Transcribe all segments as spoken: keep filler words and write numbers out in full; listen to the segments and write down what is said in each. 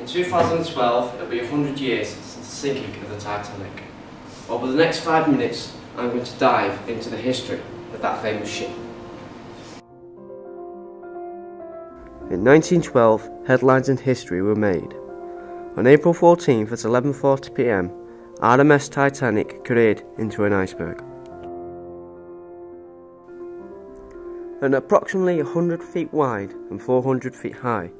In two thousand twelve, it'll be one hundred years since the sinking of the Titanic. Over the next five minutes, I'm going to dive into the history of that famous ship. In nineteen twelve, headlines and history were made. On April fourteenth at eleven forty p m, R M S Titanic careened into an iceberg. At approximately one hundred feet wide and four hundred feet high,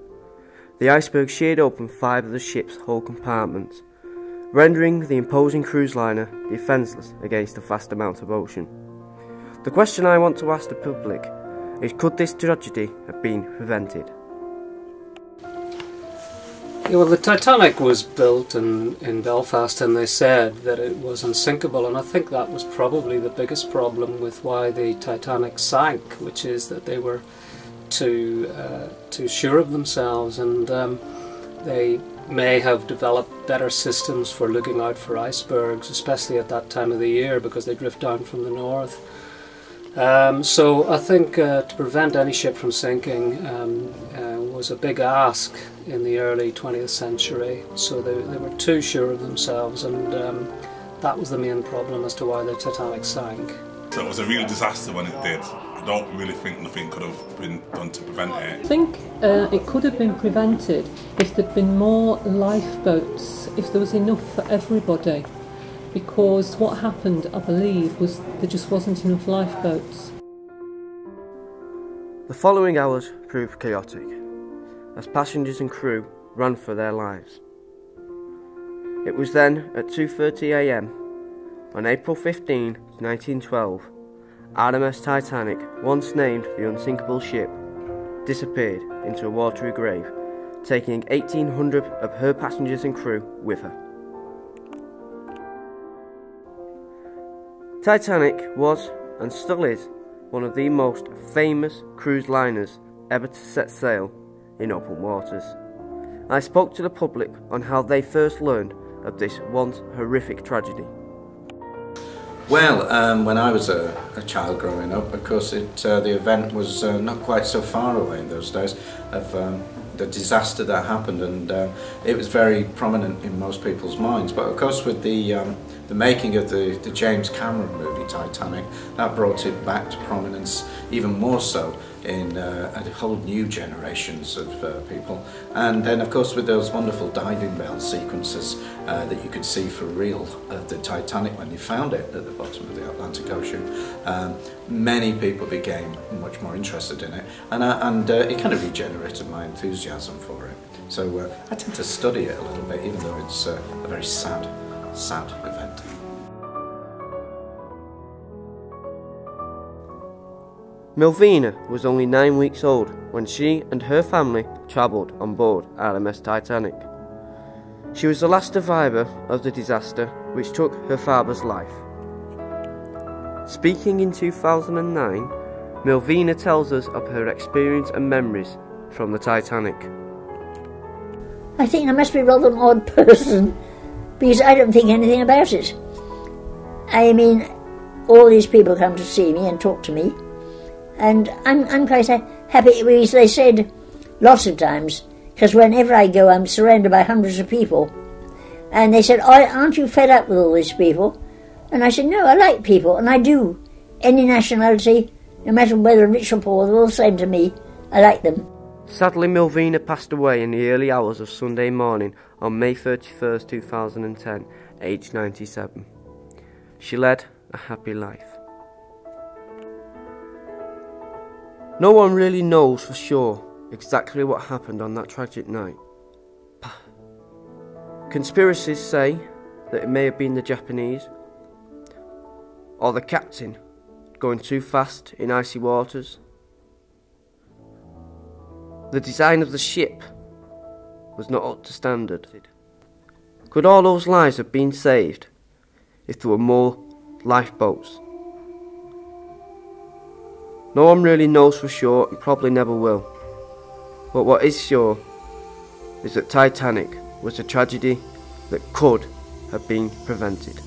the iceberg sheared open five of the ship's hull compartments, rendering the imposing cruise liner defenceless against a vast amount of ocean. The question I want to ask the public is, could this tragedy have been prevented? Yeah, well, the Titanic was built in, in Belfast, and they said that it was unsinkable, and I think that was probably the biggest problem with why the Titanic sank, which is that they were too, uh, too sure of themselves, and um, they may have developed better systems for looking out for icebergs, especially at that time of the year, because they drift down from the north. Um, so I think uh, to prevent any ship from sinking um, uh, was a big ask in the early twentieth century, so they, they were too sure of themselves, and um, that was the main problem as to why the Titanic sank. So it was a real disaster when it did. I don't really think nothing could have been done to prevent it. I think uh, it could have been prevented if there'd been more lifeboats, if there was enough for everybody, because what happened, I believe, was there just wasn't enough lifeboats. The following hours proved chaotic, as passengers and crew ran for their lives. It was then at two thirty a m, on April fifteenth nineteen twelve, R M S Titanic, once named the unsinkable ship, disappeared into a watery grave, taking eighteen hundred of her passengers and crew with her. Titanic was, and still is, one of the most famous cruise liners ever to set sail in open waters. I spoke to the public on how they first learned of this once horrific tragedy. Well, um, when I was a, a child growing up, of course, it, uh, the event was uh, not quite so far away in those days of um, the disaster that happened, and uh, it was very prominent in most people's minds. But of course, with the um, the making of the, the James Cameron movie Titanic, that brought it back to prominence even more so in uh, a whole new generations of uh, people. And then, of course, with those wonderful diving bell sequences uh, that you could see for real of the Titanic when they found it at the bottom of the Atlantic Ocean, um, many people became much more interested in it, and, uh, and uh, it kind of regenerated my enthusiasm for it. So uh, I tend to study it a little bit, even though it's uh, a very sad, sad event. Milvina was only nine weeks old when she and her family travelled on board R M S Titanic. She was the last survivor of the disaster, which took her father's life. Speaking in two thousand nine, Milvina tells us of her experience and memories from the Titanic. I think I must be rather an odd person, because I don't think anything about it. I mean, all these people come to see me and talk to me, and I'm, I'm quite happy, because they said lots of times, because whenever I go I'm surrounded by hundreds of people, and they said, oh, aren't you fed up with all these people? And I said, no, I like people, and I do. Any nationality, no matter whether rich or poor, they're all the same to me. I like them. Sadly, Milvina passed away in the early hours of Sunday morning on May thirty-first two thousand ten, aged ninety-seven. She led a happy life. No one really knows for sure exactly what happened on that tragic night. Conspiracies say that it may have been the Japanese, or the captain going too fast in icy waters. The design of the ship was not up to standard. Could all those lives have been saved if there were more lifeboats? No one really knows for sure, and probably never will. But what is sure is that Titanic was a tragedy that could have been prevented.